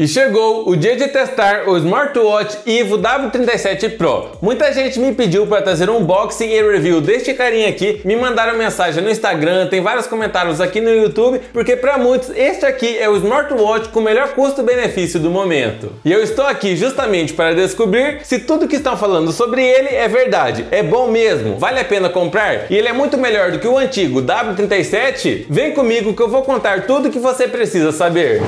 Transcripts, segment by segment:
E chegou o dia de testar o smartwatch IWO W37 Pro. Muita gente me pediu para trazer um unboxing e review deste carinha aqui, me mandaram mensagem no Instagram, tem vários comentários aqui no YouTube, porque para muitos este aqui é o smartwatch com o melhor custo-benefício do momento. E eu estou aqui justamente para descobrir se tudo que estão falando sobre ele é verdade, é bom mesmo, vale a pena comprar? E ele é muito melhor do que o antigo W37? Vem comigo que eu vou contar tudo que você precisa saber.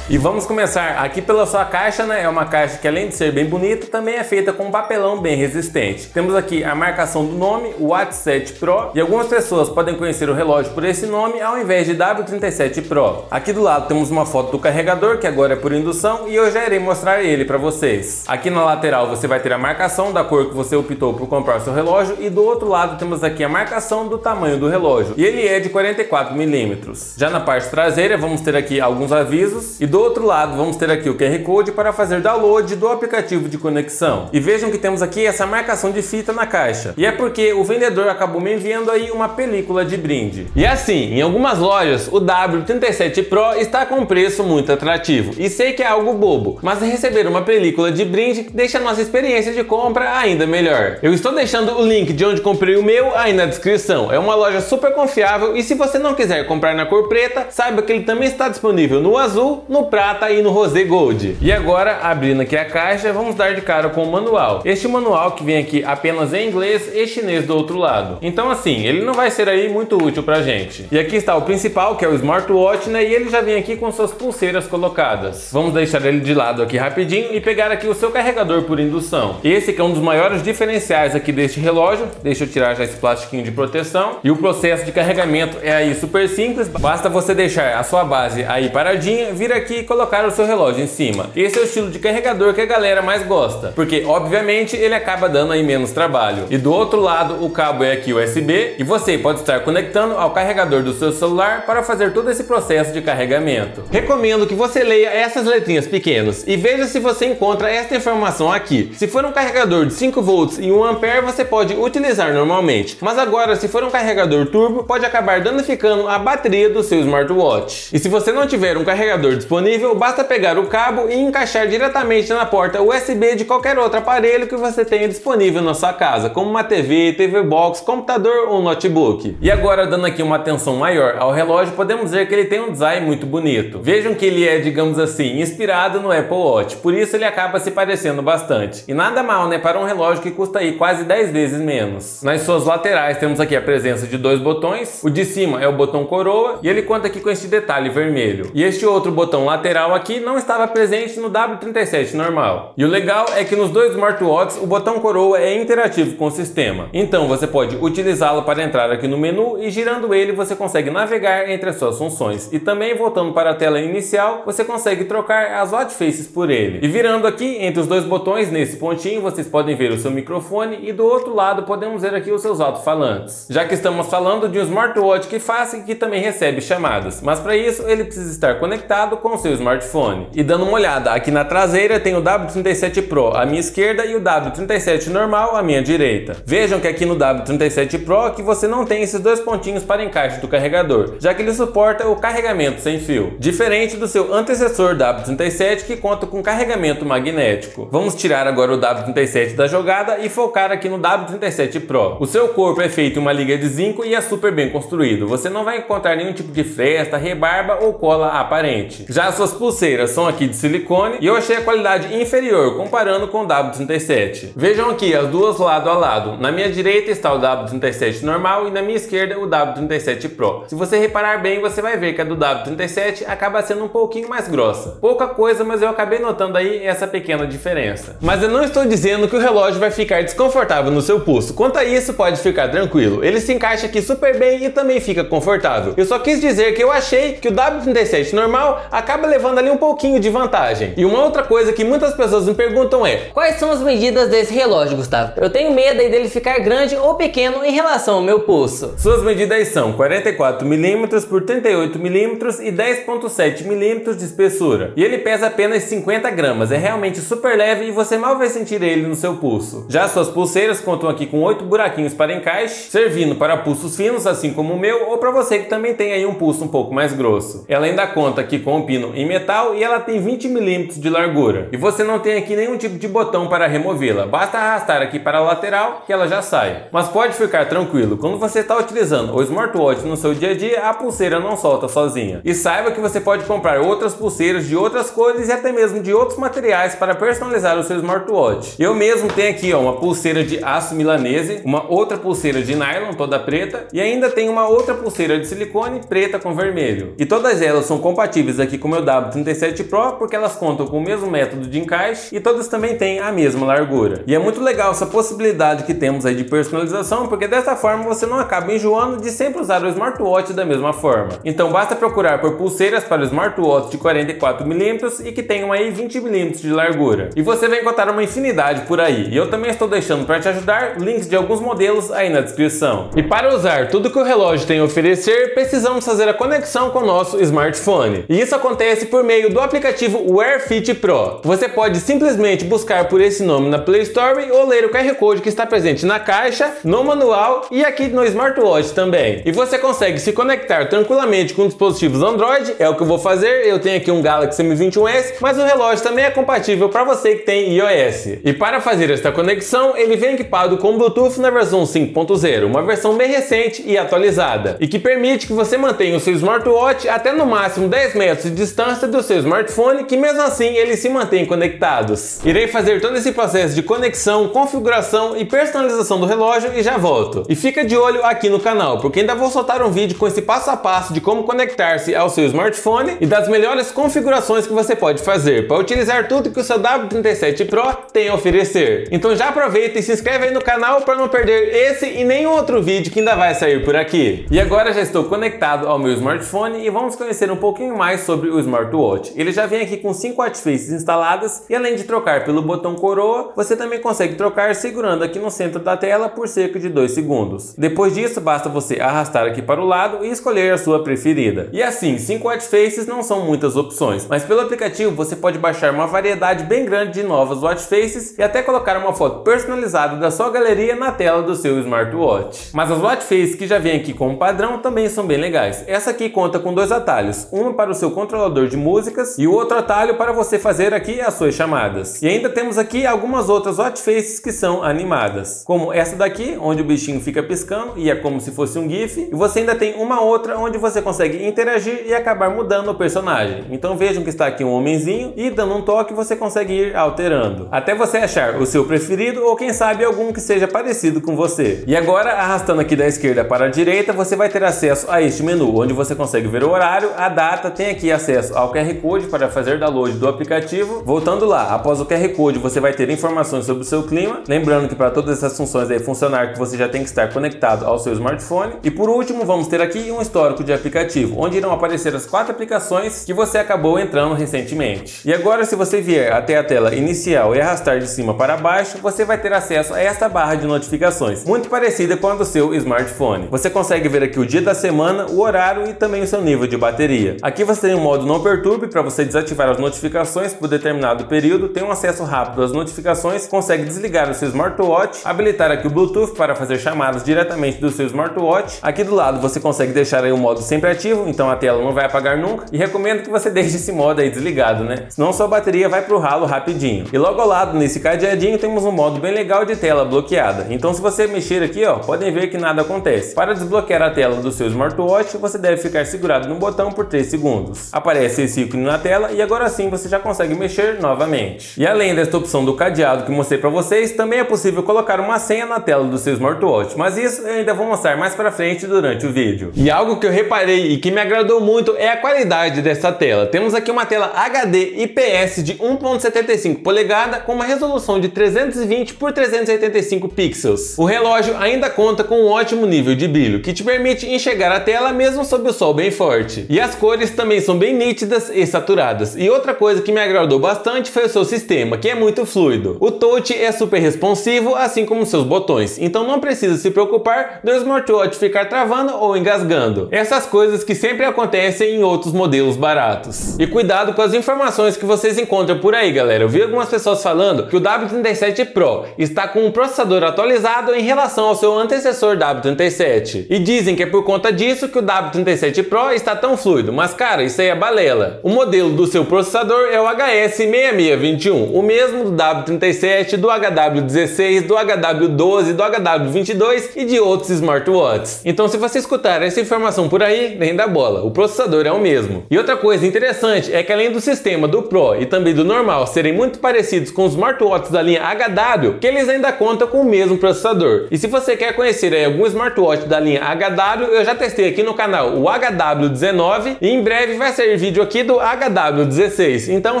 E vamos começar aqui pela sua caixa, né? É uma caixa que além de ser bem bonita, também é feita com um papelão bem resistente. Temos aqui a marcação do nome, o W37 Pro, e algumas pessoas podem conhecer o relógio por esse nome ao invés de W37 Pro. Aqui do lado temos uma foto do carregador, que agora é por indução, e eu já irei mostrar ele para vocês. Aqui na lateral você vai ter a marcação da cor que você optou por comprar seu relógio, e do outro lado temos aqui a marcação do tamanho do relógio, e ele é de 44 mm. Já na parte traseira vamos ter aqui alguns avisos, e do outro lado vamos ter aqui o QR Code para fazer download do aplicativo de conexão. E vejam que temos aqui essa marcação de fita na caixa, e é porque o vendedor acabou me enviando aí uma película de brinde. E assim, em algumas lojas o W37 Pro está com um preço muito atrativo, e sei que é algo bobo, mas receber uma película de brinde deixa a nossa experiência de compra ainda melhor. Eu estou deixando o link de onde comprei o meu aí na descrição, é uma loja super confiável, e se você não quiser comprar na cor preta, saiba que ele também está disponível no azul, no prata e no rosé gold. E agora, abrindo aqui a caixa, vamos dar de cara com o manual. Este manual que vem aqui apenas em inglês e chinês do outro lado. Então assim, ele não vai ser aí muito útil pra gente. E aqui está o principal, que é o smartwatch, né? E ele já vem aqui com suas pulseiras colocadas. Vamos deixar ele de lado aqui rapidinho e pegar aqui o seu carregador por indução. Esse que é um dos maiores diferenciais aqui deste relógio. Deixa eu tirar já esse plastiquinho de proteção. E o processo de carregamento é aí super simples. Basta você deixar a sua base aí paradinha, vir aqui e colocar o seu relógio em cima. Esse é o estilo de carregador que a galera mais gosta, porque obviamente ele acaba dando aí menos trabalho. E do outro lado o cabo é aqui USB, e você pode estar conectando ao carregador do seu celular para fazer todo esse processo de carregamento. Recomendo que você leia essas letrinhas pequenas e veja se você encontra esta informação aqui. Se for um carregador de 5 volts e 1 ampere você pode utilizar normalmente, mas agora se for um carregador turbo pode acabar danificando a bateria do seu smartwatch. E se você não tiver um carregador disponível, basta pegar o cabo e encaixar diretamente na porta USB de qualquer outro aparelho que você tenha disponível na sua casa, como uma TV, TV Box, computador ou notebook. E agora, dando aqui uma atenção maior ao relógio, podemos ver que ele tem um design muito bonito. Vejam que ele é, digamos assim, inspirado no Apple Watch, por isso ele acaba se parecendo bastante. E nada mal, né, para um relógio que custa aí quase 10 vezes menos. Nas suas laterais temos aqui a presença de dois botões, o de cima é o botão coroa, e ele conta aqui com este detalhe vermelho. E este outro botão lateral aqui não estava presente no W37 normal. E o legal é que nos dois smartwatches o botão coroa é interativo com o sistema, então você pode utilizá-lo para entrar aqui no menu, e girando ele você consegue navegar entre as suas funções, e também voltando para a tela inicial você consegue trocar as watchfaces por ele. E virando aqui entre os dois botões, nesse pontinho vocês podem ver o seu microfone, e do outro lado podemos ver aqui os seus alto-falantes. Já que estamos falando de um smartwatch que faz e que também recebe chamadas, mas para isso ele precisa estar conectado com seu smartphone. E dando uma olhada aqui na traseira tem o W37 Pro à minha esquerda e o W37 normal à minha direita. Vejam que aqui no W37 Pro que você não tem esses dois pontinhos para encaixe do carregador, já que ele suporta o carregamento sem fio, diferente do seu antecessor W37 que conta com carregamento magnético. Vamos tirar agora o W37 da jogada e focar aqui no W37 Pro. O seu corpo é feito em uma liga de zinco e é super bem construído, você não vai encontrar nenhum tipo de fresta, rebarba ou cola aparente. Já as suas pulseiras são aqui de silicone, e eu achei a qualidade inferior comparando com o W37. Vejam aqui as duas lado a lado. Na minha direita está o W37 normal e na minha esquerda o W37 Pro. Se você reparar bem, você vai ver que a do W37 acaba sendo um pouquinho mais grossa. Pouca coisa, mas eu acabei notando aí essa pequena diferença. Mas eu não estou dizendo que o relógio vai ficar desconfortável no seu pulso. Quanto a isso, pode ficar tranquilo. Ele se encaixa aqui super bem e também fica confortável. Eu só quis dizer que eu achei que o W37 normal acaba acaba levando ali um pouquinho de vantagem. E uma outra coisa que muitas pessoas me perguntam é: quais são as medidas desse relógio, Gustavo? Eu tenho medo dele ficar grande ou pequeno em relação ao meu pulso. Suas medidas são 44mm por 38mm e 10.7mm de espessura. E ele pesa apenas 50 gramas, é realmente super leve e você mal vai sentir ele no seu pulso. Já suas pulseiras contam aqui com 8 buraquinhos para encaixe, servindo para pulsos finos, assim como o meu, ou para você que também tem aí um pulso um pouco mais grosso. Ela ainda conta aqui com um pino em metal e ela tem 20mm de largura. E você não tem aqui nenhum tipo de botão para removê-la, basta arrastar aqui para a lateral que ela já sai. Mas pode ficar tranquilo, quando você está utilizando o smartwatch no seu dia a dia, a pulseira não solta sozinha. E saiba que você pode comprar outras pulseiras de outras cores e até mesmo de outros materiais para personalizar o seu smartwatch. Eu mesmo tenho aqui, ó, uma pulseira de aço milanese, uma outra pulseira de nylon toda preta e ainda tem uma outra pulseira de silicone preta com vermelho. E todas elas são compatíveis aqui com o meu W37 Pro porque elas contam com o mesmo método de encaixe e todas também têm a mesma largura. E é muito legal essa possibilidade que temos aí de personalização, porque dessa forma você não acaba enjoando de sempre usar o smartwatch da mesma forma. Então basta procurar por pulseiras para o smartwatch de 44mm e que tenham aí 20mm de largura. E você vai encontrar uma infinidade por aí. E eu também estou deixando para te ajudar links de alguns modelos aí na descrição. E para usar tudo que o relógio tem a oferecer, precisamos fazer a conexão com o nosso smartphone. E isso acontece por meio do aplicativo WearFit Pro. Você pode simplesmente buscar por esse nome na Play Store ou ler o QR Code que está presente na caixa, no manual e aqui no smartwatch também. E você consegue se conectar tranquilamente com dispositivos Android, é o que eu vou fazer. Eu tenho aqui um Galaxy M21s, mas o relógio também é compatível para você que tem iOS. E para fazer esta conexão, ele vem equipado com Bluetooth na versão 5.0, uma versão bem recente e atualizada, e que permite que você mantenha o seu smartwatch até no máximo 10 metros de distância do seu smartphone, que mesmo assim eles se mantêm conectados. Irei fazer todo esse processo de conexão, configuração e personalização do relógio e já volto. E fica de olho aqui no canal, porque ainda vou soltar um vídeo com esse passo a passo de como conectar-se ao seu smartphone e das melhores configurações que você pode fazer para utilizar tudo que o seu W37 Pro tem a oferecer. Então já aproveita e se inscreve aí no canal para não perder esse e nenhum outro vídeo que ainda vai sair por aqui. E agora já estou conectado ao meu smartphone e vamos conhecer um pouquinho mais sobre o smartwatch. Ele já vem aqui com 5 artifícios instaladas e além de trocar pelo botão coroa, você também consegue trocar segurando aqui no centro da tela por cerca de 2 segundos. Depois disso, basta você arrastar aqui para o lado e escolher a sua preferida. E assim, 5 watchfaces não são muitas opções, mas pelo aplicativo você pode baixar uma variedade bem grande de novas watchfaces e até colocar uma foto personalizada da sua galeria na tela do seu smartwatch. Mas as watchfaces que já vêm aqui como padrão também são bem legais. Essa aqui conta com 2 atalhos, um para o seu controlador de músicas e o outro atalho para você fazer aqui as suas chamadas. E ainda temos aqui algumas outras watchfaces que são animadas, como essa daqui, onde o bichinho fica piscando e é como se fosse um GIF, e você ainda tem uma outra onde você consegue interagir e acabar mudando o personagem. Então vejam que está aqui um homenzinho e dando um toque você consegue ir alterando, até você achar o seu preferido ou quem sabe algum que seja parecido com você. E agora, arrastando aqui da esquerda para a direita, você vai ter acesso a este menu, onde você consegue ver o horário, a data, tem aqui acesso ao QR Code para fazer download do aplicativo. Voltando lá, após o QR Code você vai ter informações sobre o seu clima, lembrando que para todas essas funções aí funcionar que você já tem que estar conectado ao seu smartphone. E por último vamos ter aqui um histórico de aplicativo, onde irão aparecer as 4 aplicações que você acabou entrando recentemente. E agora, se você vier até a tela inicial e arrastar de cima para baixo, você vai ter acesso a esta barra de notificações, muito parecida com a do seu smartphone. Você consegue ver aqui o dia da semana, o horário e também o seu nível de bateria. Aqui você tem o modo não perturbe para você desativar as notificações por determinado período, tem um acesso rápido às notificações, consegue desligar o seu smartwatch, habilitar aqui o Bluetooth para fazer chamadas diretamente do seu smartwatch. Aqui do lado você consegue deixar aí o modo sempre ativo, então a tela não vai apagar nunca, e recomendo que você deixe esse modo aí desligado, né? Senão sua bateria vai pro ralo rapidinho. E logo ao lado, nesse cadeadinho, temos um modo bem legal de tela bloqueada. Então se você mexer aqui, ó, podem ver que nada acontece. Para desbloquear a tela do seu smartwatch, você deve ficar segurado no botão por 3 segundos. Aparece esse ícone na tela e agora sim você já consegue mexer novamente. E além desta opção do cadeado que mostrei para vocês, também é possível colocar uma senha na tela do seu smartwatch, mas isso eu ainda vou mostrar mais para frente durante o vídeo. E algo que eu reparei e que me agradou muito é a qualidade dessa tela. Temos aqui uma tela HD IPS de 1.75 polegada com uma resolução de 320 por 385 pixels. O relógio ainda conta com um ótimo nível de brilho, que te permite enxergar a tela mesmo sob o sol bem forte. E as cores também são bem nítidas nítidas e saturadas. E outra coisa que me agradou bastante foi o seu sistema, que é muito fluido. O touch é super responsivo, assim como seus botões, então não precisa se preocupar do smartwatch ficar travando ou engasgando. Essas coisas que sempre acontecem em outros modelos baratos. E cuidado com as informações que vocês encontram por aí, galera. Eu vi algumas pessoas falando que o W37 Pro está com um processador atualizado em relação ao seu antecessor W37. E dizem que é por conta disso que o W37 Pro está tão fluido, mas cara, isso aí é balela. O modelo do seu processador é o HS6621, o mesmo do W37, do HW16, do HW12, do HW22 e de outros smartwatches. Então se você escutar essa informação por aí, nem dá bola, o processador é o mesmo. E outra coisa interessante é que além do sistema do Pro e também do normal serem muito parecidos com os smartwatches da linha HW, que eles ainda contam com o mesmo processador. E se você quer conhecer aí algum smartwatch da linha HW, eu já testei aqui no canal o HW19 e em breve vai sair vídeo aqui do HW16, então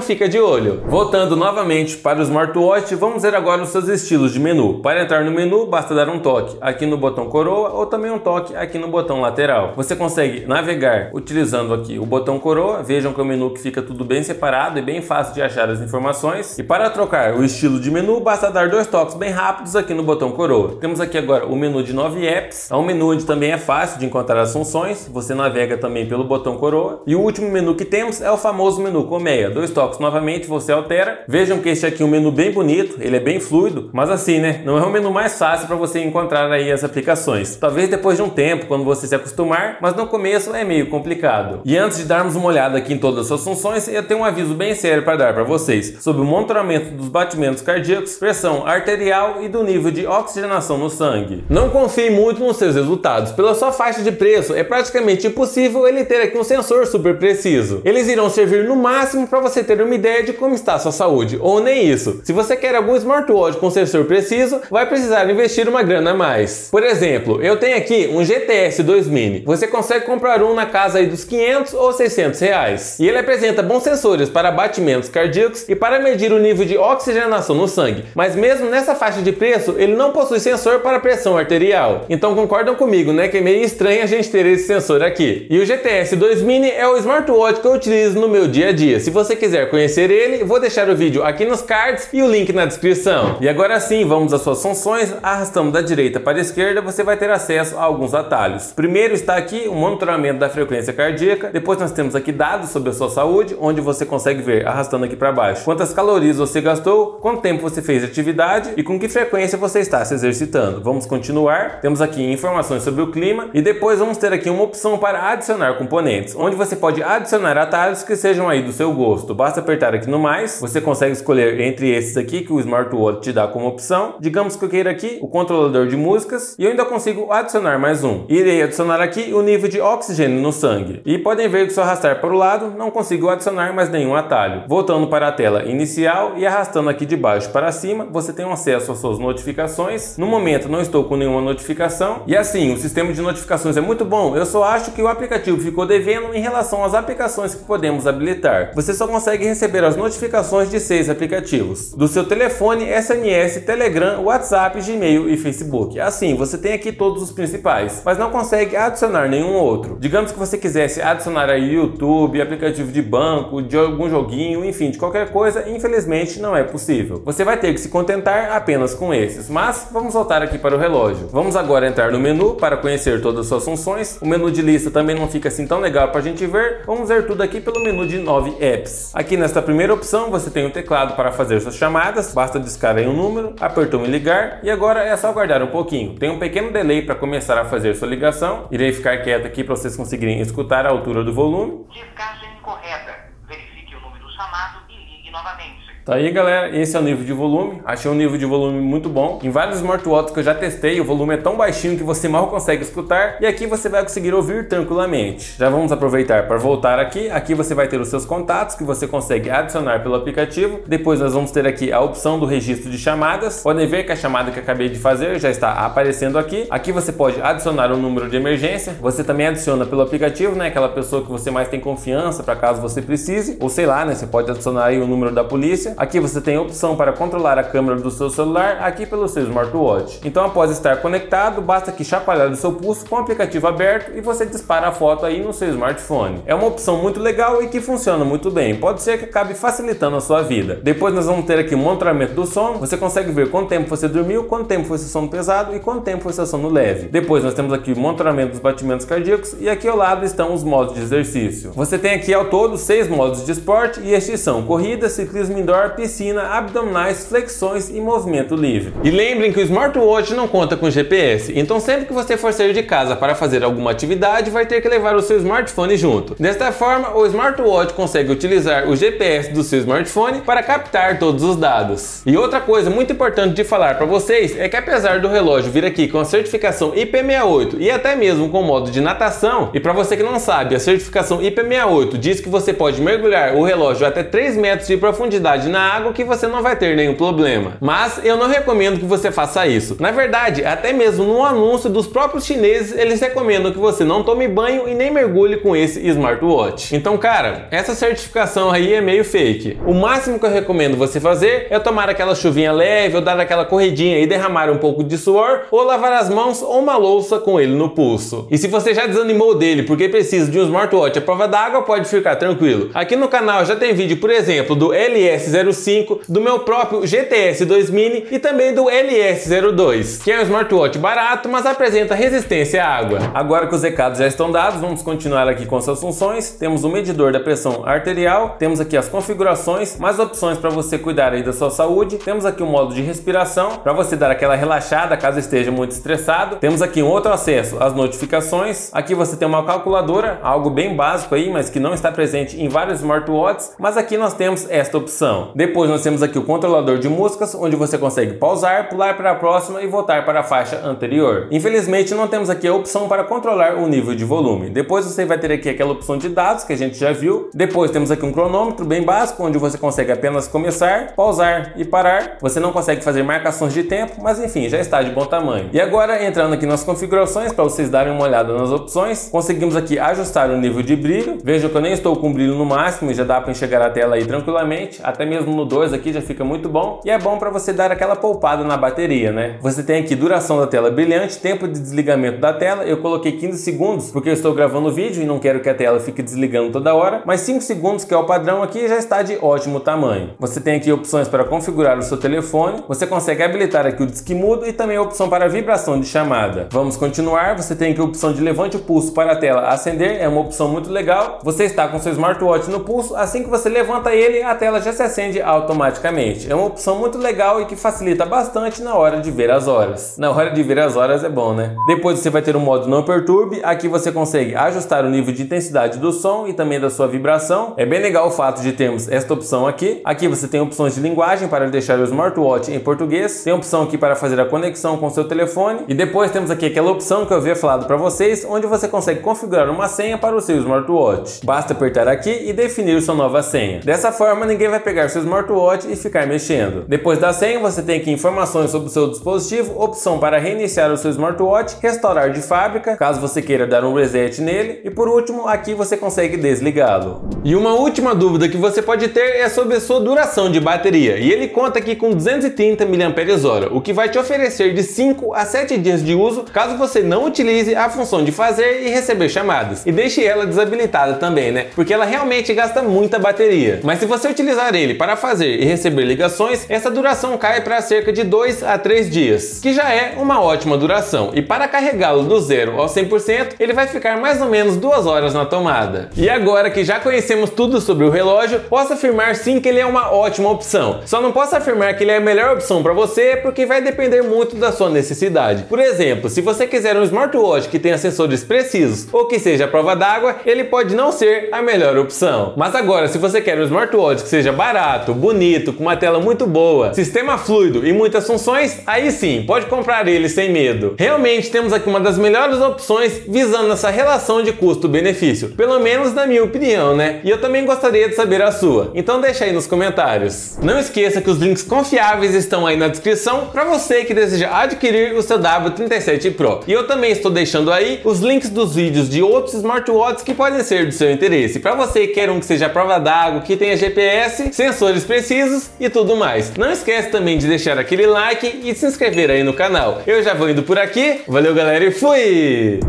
fica de olho. Voltando novamente para o smartwatch, vamos ver agora os seus estilos de menu. Para entrar no menu, basta dar um toque aqui no botão coroa ou também um toque aqui no botão lateral. Você consegue navegar utilizando aqui o botão coroa, vejam que é o menu que fica tudo bem separado e bem fácil de achar as informações. E para trocar o estilo de menu, basta dar dois toques bem rápidos aqui no botão coroa. Temos aqui agora o menu de 9 apps, é um menu onde também é fácil de encontrar as funções, você navega também pelo botão coroa. E o último menu que temos é o famoso menu colmeia, dois toques novamente você altera. Vejam que este aqui é um menu bem bonito, ele é bem fluido, mas assim, né, não é o menu mais fácil para você encontrar aí as aplicações, talvez depois de um tempo quando você se acostumar, mas no começo é meio complicado. E antes de darmos uma olhada aqui em todas as suas funções, eu tenho um aviso bem sério para dar para vocês sobre o monitoramento dos batimentos cardíacos, pressão arterial e do nível de oxigenação no sangue. Não confie muito nos seus resultados, pela sua faixa de preço é praticamente impossível ele ter aqui um sensor super preciso. Eles irão servir no máximo para você ter uma ideia de como está a sua saúde, ou nem isso. Se você quer algum smartwatch com sensor preciso, vai precisar investir uma grana a mais. Por exemplo, eu tenho aqui um GTS 2 MINI. Você consegue comprar um na casa aí dos 500 ou 600 reais. E ele apresenta bons sensores para batimentos cardíacos e para medir o nível de oxigenação no sangue. Mas mesmo nessa faixa de preço, ele não possui sensor para pressão arterial. Então concordam comigo, né, que é meio estranho a gente ter esse sensor aqui. E o GTS 2 MINI é o smartwatch que eu utilizo no meu dia a dia. Se você quiser conhecer ele, vou deixar o vídeo aqui nos cards e o link na descrição. E agora sim, vamos às suas funções. Arrastando da direita para a esquerda, você vai ter acesso a alguns atalhos. Primeiro está aqui o monitoramento da frequência cardíaca, depois nós temos aqui dados sobre a sua saúde, onde você consegue ver, arrastando aqui para baixo, quantas calorias você gastou, quanto tempo você fez de atividade e com que frequência você está se exercitando. Vamos continuar, temos aqui informações sobre o clima e depois vamos ter aqui uma opção para adicionar componentes, onde você pode adicionar atalhos que sejam aí do seu gosto. Basta apertar aqui no mais, você consegue escolher entre esses aqui que o smartwatch te dá como opção. Digamos que eu queira aqui o controlador de músicas e eu ainda consigo adicionar mais um. Irei adicionar aqui o nível de oxigênio no sangue. E podem ver que se eu arrastar para o lado, não consigo adicionar mais nenhum atalho. Voltando para a tela inicial e arrastando aqui de baixo para cima, você tem acesso às suas notificações. No momento não estou com nenhuma notificação. E assim, o sistema de notificações é muito bom, eu só acho que o aplicativo ficou devendo em relação às aplicações que podemos habilitar. Você só consegue receber as notificações de 6 aplicativos, do seu telefone, SMS, Telegram, WhatsApp, Gmail e Facebook. Assim, você tem aqui todos os principais, mas não consegue adicionar nenhum outro. Digamos que você quisesse adicionar aí YouTube, aplicativo de banco, de algum joguinho, enfim, de qualquer coisa, infelizmente não é possível. Você vai ter que se contentar apenas com esses, mas vamos voltar aqui para o relógio. Vamos agora entrar no menu para conhecer todas as suas funções. O menu de lista também não fica assim tão legal para a gente ver. Vamos ver tudo aqui pelo menu de 9 apps. Aqui nesta primeira opção você tem o teclado para fazer suas chamadas, basta discar aí um número, apertou em ligar e agora é só aguardar um pouquinho. Tem um pequeno delay para começar a fazer sua ligação. Irei ficar quieto aqui para vocês conseguirem escutar a altura do volume. Descagem correta. Verifique o número chamado e ligue novamente. Tá aí, galera, esse é o nível de volume. Achei um nível de volume muito bom. Em vários smartwatches que eu já testei, o volume é tão baixinho que você mal consegue escutar, e aqui você vai conseguir ouvir tranquilamente. Já vamos aproveitar para voltar aqui. Aqui você vai ter os seus contatos que você consegue adicionar pelo aplicativo. Depois nós vamos ter aqui a opção do registro de chamadas. Podem ver que a chamada que eu acabei de fazer já está aparecendo aqui. Aqui você pode adicionar um número de emergência. Você também adiciona pelo aplicativo, né, aquela pessoa que você mais tem confiança para caso você precise, ou sei lá, né, você pode adicionar aí o número da polícia. Aqui você tem a opção para controlar a câmera do seu celular, aqui pelo seu smartwatch. Então, após estar conectado, basta que chacoalhar o seu pulso com o aplicativo aberto e você dispara a foto aí no seu smartphone. É uma opção muito legal e que funciona muito bem. Pode ser que acabe facilitando a sua vida. Depois nós vamos ter aqui um monitoramento do sono. Você consegue ver quanto tempo você dormiu, quanto tempo foi seu sono pesado e quanto tempo foi seu sono leve. Depois nós temos aqui o monitoramento dos batimentos cardíacos e aqui ao lado estão os modos de exercício. Você tem aqui ao todo 6 modos de esporte e estes são corrida, ciclismo indoor, piscina, abdominais, flexões e movimento livre. E lembrem que o smartwatch não conta com GPS, então sempre que você for sair de casa para fazer alguma atividade, vai ter que levar o seu smartphone junto. Desta forma, o smartwatch consegue utilizar o GPS do seu smartphone para captar todos os dados. E outra coisa muito importante de falar para vocês é que apesar do relógio vir aqui com a certificação IP68 e até mesmo com o modo de natação, e para você que não sabe, a certificação IP68 diz que você pode mergulhar o relógio até 3 metros de profundidade na água que você não vai ter nenhum problema. Mas eu não recomendo que você faça isso. Na verdade, até mesmo no anúncio dos próprios chineses, eles recomendam que você não tome banho e nem mergulhe com esse smartwatch. Então, cara, essa certificação aí é meio fake. O máximo que eu recomendo você fazer é tomar aquela chuvinha leve, ou dar aquela corridinha e derramar um pouco de suor, ou lavar as mãos ou uma louça com ele no pulso. E se você já desanimou dele porque precisa de um smartwatch à prova d'água, pode ficar tranquilo. Aqui no canal já tem vídeo, por exemplo, do LS05, do meu próprio GTS 2 MINI e também do LS02, que é um smartwatch barato, mas apresenta resistência à água. Agora que os recados já estão dados, vamos continuar aqui com suas funções. Temos o medidor da pressão arterial, temos aqui as configurações, mais opções para você cuidar aí da sua saúde, temos aqui o modo de respiração, para você dar aquela relaxada caso esteja muito estressado, temos aqui um outro acesso às notificações, aqui você tem uma calculadora, algo bem básico aí, mas que não está presente em vários smartwatches, mas aqui nós temos esta opção. Depois nós temos aqui o controlador de músicas, onde você consegue pausar, pular para a próxima e voltar para a faixa anterior. Infelizmente não temos aqui a opção para controlar o nível de volume. Depois você vai ter aqui aquela opção de dados que a gente já viu. Depois temos aqui um cronômetro bem básico, onde você consegue apenas começar, pausar e parar. Você não consegue fazer marcações de tempo, mas enfim, já está de bom tamanho. E agora entrando aqui nas configurações, para vocês darem uma olhada nas opções, conseguimos aqui ajustar o nível de brilho. Vejam que eu nem estou com brilho no máximo e já dá para enxergar a tela aí tranquilamente. Até mesmo no 2 aqui já fica muito bom. E é bom para você dar aquela poupada na bateria, né? Você tem aqui duração da tela brilhante, tempo de desligamento da tela. Eu coloquei 15 segundos porque eu estou gravando o vídeo e não quero que a tela fique desligando toda hora, mas 5 segundos, que é o padrão aqui, já está de ótimo tamanho. Você tem aqui opções para configurar o seu telefone, você consegue habilitar aqui o disque mudo e também a opção para vibração de chamada. Vamos continuar, você tem aqui a opção de levante o pulso para a tela acender, é uma opção muito legal. Você está com seu smartwatch no pulso, assim que você levanta ele, a tela já se acende automaticamente. É uma opção muito legal e que facilita bastante na hora de ver as horas. Na hora de ver as horas é bom, né? Depois você vai ter o modo não perturbe, aqui você consegue ajustar o nível de intensidade do som e também da sua vibração. É bem legal o fato de termos esta opção aqui. Aqui você tem opções de linguagem para deixar o smartwatch em português, tem opção aqui para fazer a conexão com seu telefone e depois temos aqui aquela opção que eu havia falado para vocês, onde você consegue configurar uma senha para o seu smartwatch. Basta apertar aqui e definir sua nova senha. Dessa forma ninguém vai pegar seu smartwatch e ficar mexendo. Depois da senha você tem aqui informações sobre o seu dispositivo, opção para reiniciar o seu smartwatch, restaurar de fábrica, caso você queira dar um reset nele e por último aqui você consegue desligá-lo. E uma última dúvida que você pode ter é sobre a sua duração de bateria e ele conta aqui com 230 mAh, o que vai te oferecer de 5 a 7 dias de uso caso você não utilize a função de fazer e receber chamadas. E deixe ela desabilitada também, né? Porque ela realmente gasta muita bateria. Mas se você utilizar ele para fazer e receber ligações, essa duração cai para cerca de 2 a 3 dias, que já é uma ótima duração. E para carregá-lo do 0 ao 100%, ele vai ficar mais ou menos 2 horas na tomada. E agora que já conhecemos tudo sobre o relógio, posso afirmar sim que ele é uma ótima opção. Só não posso afirmar que ele é a melhor opção para você, porque vai depender muito da sua necessidade. Por exemplo, se você quiser um smartwatch que tenha sensores precisos ou que seja à prova d'água, ele pode não ser a melhor opção. Mas agora, se você quer um smartwatch que seja barato, bonito, com uma tela muito boa, sistema fluido e muitas funções, aí sim, pode comprar ele sem medo. Realmente temos aqui uma das melhores opções visando essa relação de custo-benefício, pelo menos na minha opinião, né? E eu também gostaria de saber a sua. Então deixa aí nos comentários. Não esqueça que os links confiáveis estão aí na descrição para você que deseja adquirir o seu W37 Pro. E eu também estou deixando aí os links dos vídeos de outros smartwatches que podem ser do seu interesse. Para você que quer um que seja à prova d'água, que tenha GPS, sensor sensores precisos e tudo mais. Não esquece também de deixar aquele like e de se inscrever aí no canal. Eu já vou indo por aqui. Valeu, galera, e fui!